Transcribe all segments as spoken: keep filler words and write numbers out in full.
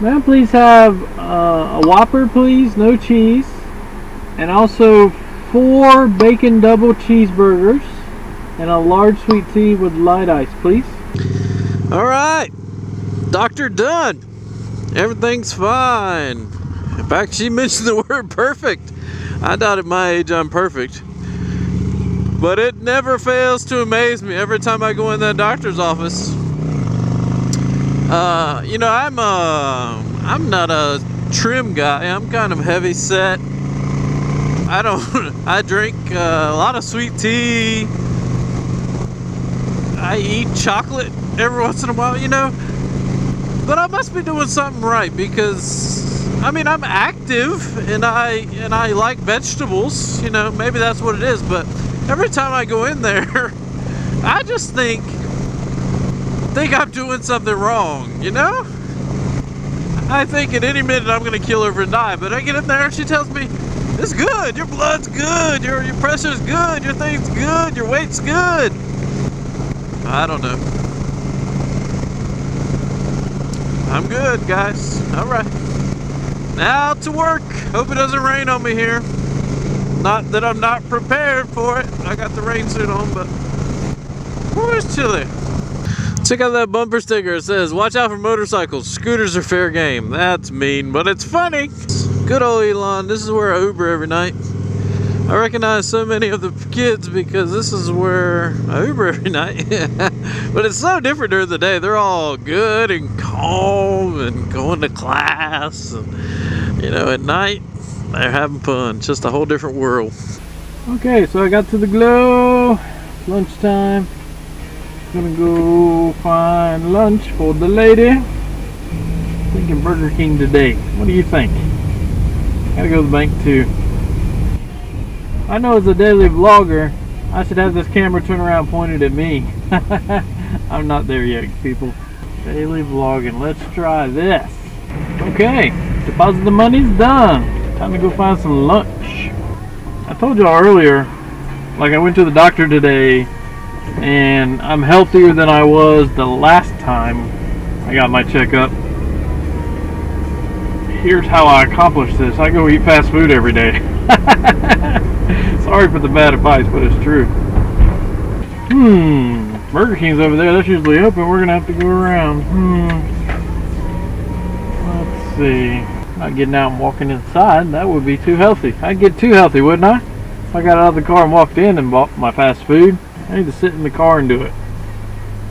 May I please have uh, a Whopper, please, no cheese, and also four bacon double cheeseburgers and a large sweet tea with light ice, please. All right, Doctor Dunn, everything's fine. In fact, she mentioned the word perfect. I doubt at my age I'm perfect, but it never fails to amaze me every time I go in that doctor's office. Uh, you know, I'm uh, I'm not a trim guy. I'm kind of heavy set. I don't. I drink uh, a lot of sweet tea. I eat chocolate every once in a while, you know. But I must be doing something right, because I mean, I'm active and I and I like vegetables, you know. Maybe that's what it is. But every time I go in there, I just think think I'm doing something wrong, you know. I think at any minute I'm gonna kill over and die. But I get in there and she tells me, "It's good. Your blood's good. Your your pressure's good. Your thing's good. Your weight's good." I don't know. I'm good, guys. All right. Now to work. Hope it doesn't rain on me here. Not that I'm not prepared for it. I got the rain suit on, but whew, it's chilly. Check out that bumper sticker. It says, "Watch out for motorcycles. Scooters are fair game." That's mean, but it's funny. Good old Elon. This is where I Uber every night. I recognize so many of the kids because this is where I Uber every night. But it's so different during the day. They're all good and calm and going to class. And, you know, at night, they're having fun. Just a whole different world. Okay, so I got to the Glow. Lunchtime. Gonna go find lunch for the lady. Thinking Burger King today. What do you think? Gotta go to the bank too. I know as a daily vlogger, I should have this camera turn around pointed at me. I'm not there yet, people. Daily vlogging, let's try this. Okay, deposit the money's done. Time to go find some lunch. I told y'all earlier, like I went to the doctor today and I'm healthier than I was the last time I got my checkup. Here's how I accomplish this. I go eat fast food every day. Sorry for the bad advice, but it's true. Hmm, Burger King's over there. That's usually open. We're gonna have to go around. Hmm. Let's see. Not getting out and walking inside. That would be too healthy. I'd get too healthy, wouldn't I? If I got out of the car and walked in and bought my fast food, I need to sit in the car and do it.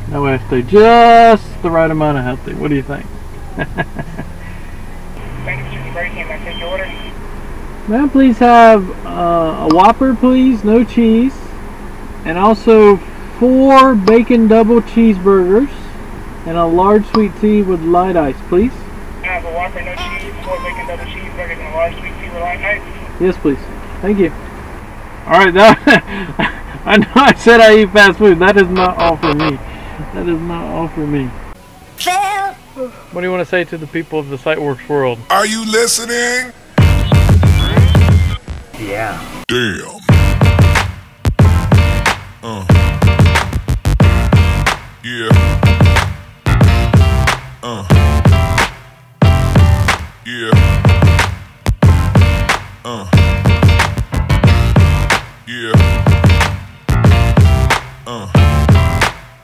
That way I stay just the right amount of healthy. What do you think? May I please have uh, a Whopper, please, no cheese, and also four bacon double cheeseburgers and a large sweet tea with light ice, please. Can I have a Whopper, no cheese, four bacon double cheeseburgers, and a large sweet tea with light ice? Yes, please. Thank you. All right, that, I know I said I eat fast food. That is not all for me. That is not all for me. Fail. What do you want to say to the people of the Sightworks world? Are you listening? Yeah. Damn. Uh. Yeah. Uh. Yeah. Uh. Yeah. Uh.